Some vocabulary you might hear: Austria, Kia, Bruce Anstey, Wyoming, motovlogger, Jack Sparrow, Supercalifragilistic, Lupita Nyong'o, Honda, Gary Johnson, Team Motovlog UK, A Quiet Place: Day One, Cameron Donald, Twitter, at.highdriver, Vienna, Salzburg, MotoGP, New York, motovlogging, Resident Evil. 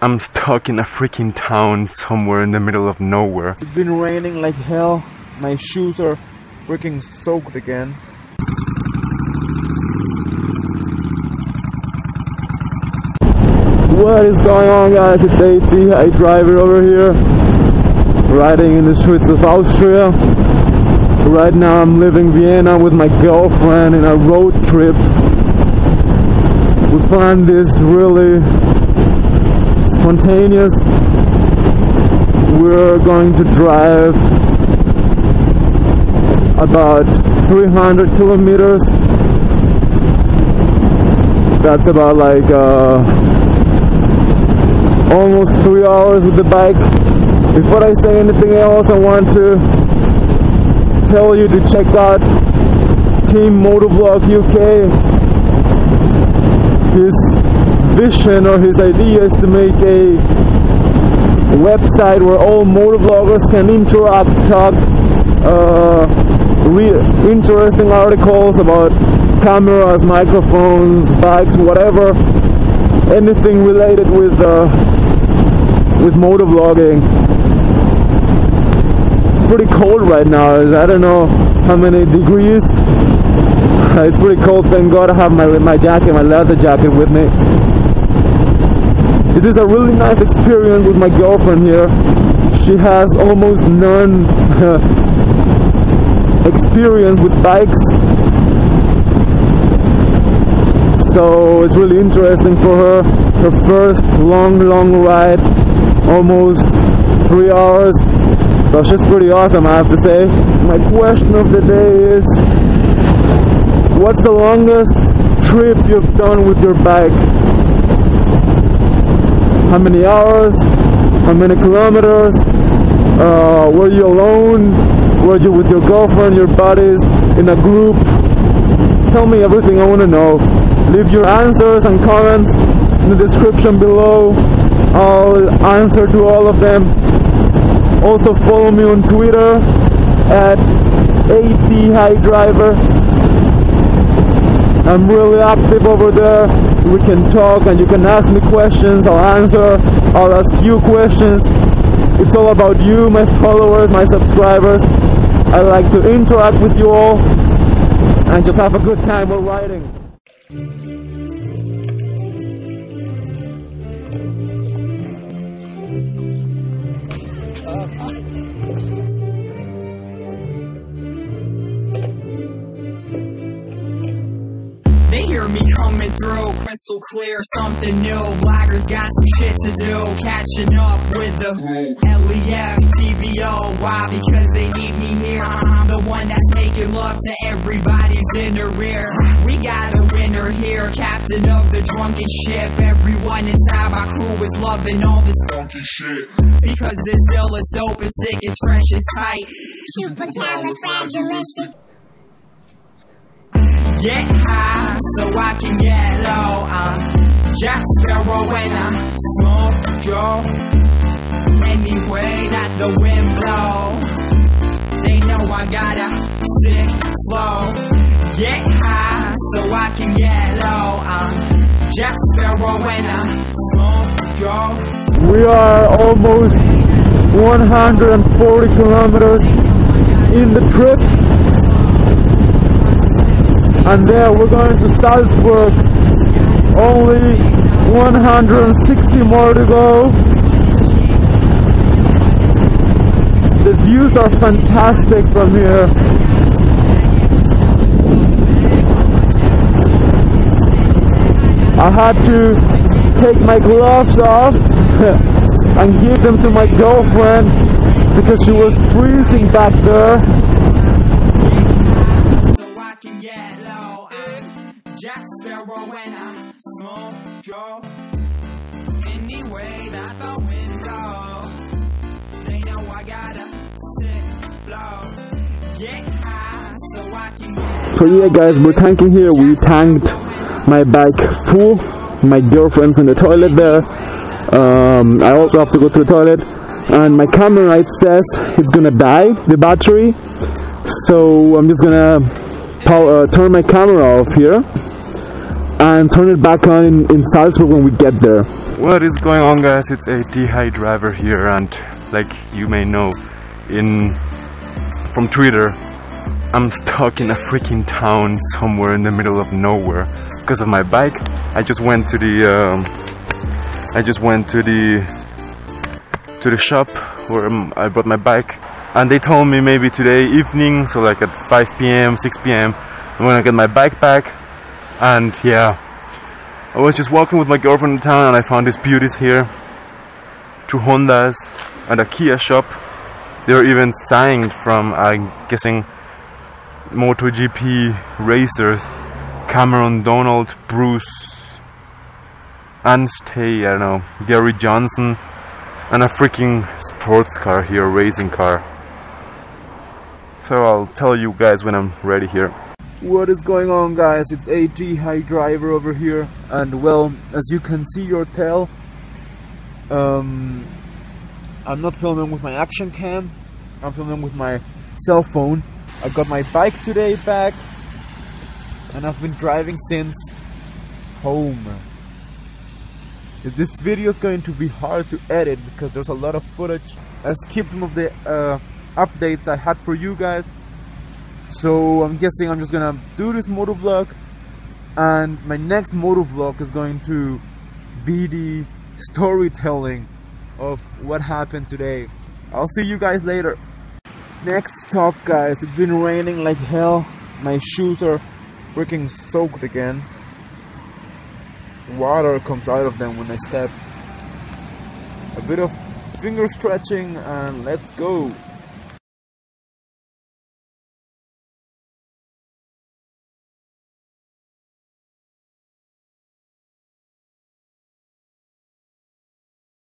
I'm stuck in a freaking town somewhere in the middle of nowhere. It's been raining like hell. My shoes are freaking soaked again. What is going on, guys? It's at.highdriver over here, riding in the streets of Austria. Right now I'm leaving Vienna with my girlfriend in a road trip. We planned this really spontaneous. We're going to drive about 300 kilometers. That's about like almost 3 hours with the bike. Before I say anything else, I want to tell you to check out Team Motovlog UK. His vision or his idea is to make a website where all motovloggers can interact, talk, read interesting articles about cameras, microphones, bikes, whatever, anything related with motovlogging. It's pretty cold right now. I don't know how many degrees. It's pretty cold. Thank God I have my jacket, my leather jacket with me. This is a really nice experience with my girlfriend here. She has almost none experience with bikes, so it's really interesting for her. Her first long ride, almost 3 hours, so she's pretty awesome, I have to say. My question of the day is, what's the longest trip you've done with your bike? How many hours? How many kilometers? Were you alone? Were you with your girlfriend, your buddies, in a group? Tell me everything I want to know. Leave your answers and comments in the description below. I'll answer to all of them. Also follow me on Twitter at @highdriver. I'm really active over there. We can talk and you can ask me questions. I'll answer. I'll ask you questions. It's all about you, my followers, my subscribers. I like to interact with you all and just have a good time while riding. Coming through, crystal clear, something new. Bloggers got some shit to do. Catching up with the LEF, TVO. Why? Because they need me here. I'm the one that's making love to everybody's inner ear. We got a winner here, captain of the drunken ship. Everyone inside my crew is loving all this funky shit. Because it's ill, it's open, sick, it's fresh, it's tight. Supercalifragilistic. Get high so I can get low. I'm Jack Sparrow when I smoke, yo. Anyway that the wind blow, they know I gotta sit slow. Get high so I can get low. I'm Jack Sparrow when I smoke, yo. We are almost 140 kilometers in the trip. And there we're going to Salzburg. Only 160 more to go. The views are fantastic from here. I had to take my gloves off and give them to my girlfriend because she was freezing back there. Jack Sparrow when I smoke, yo. Anyway, not the window, they know I gotta sit flow. Get high so I can get. So yeah, guys, we're tanking here. We tanked my bike full. My girlfriend's in the toilet there. I also have to go to the toilet. And my camera, it says it's gonna die, the battery. So I'm just gonna turn my camera off here and turn it back on in Salzburg when we get there. What is going on, guys? It's at.highdriver here, and like you may know from Twitter, I'm stuck in a freaking town somewhere in the middle of nowhere because of my bike. I just went to the shop where I bought my bike, and they told me maybe today evening, so like at 5 p.m, 6 p.m, I'm gonna get my bike back. And yeah, I was just walking with my girlfriend in town, and I found these beauties here, 2 Hondas and a Kia shop. They were even signed from, I'm guessing, MotoGP racers, Cameron Donald, Bruce Anstey, I don't know, Gary Johnson, and a freaking sports car here, racing car. So I'll tell you guys when I'm ready here. What is going on, guys? It's at.highdriver over here, and well, as you can see or tell, I'm not filming with my action cam, I'm filming with my cell phone. I got my bike today back, and I've been driving since home. This video is going to be hard to edit because there's a lot of footage. I skipped some of the updates I had for you guys. So I'm guessing I'm just gonna do this motovlog, and my next motovlog is going to be the storytelling of what happened today. I'll see you guys later. Next stop, guys. It's been raining like hell. My shoes are freaking soaked again. Water comes out of them when I step. A bit of finger stretching, and let's go.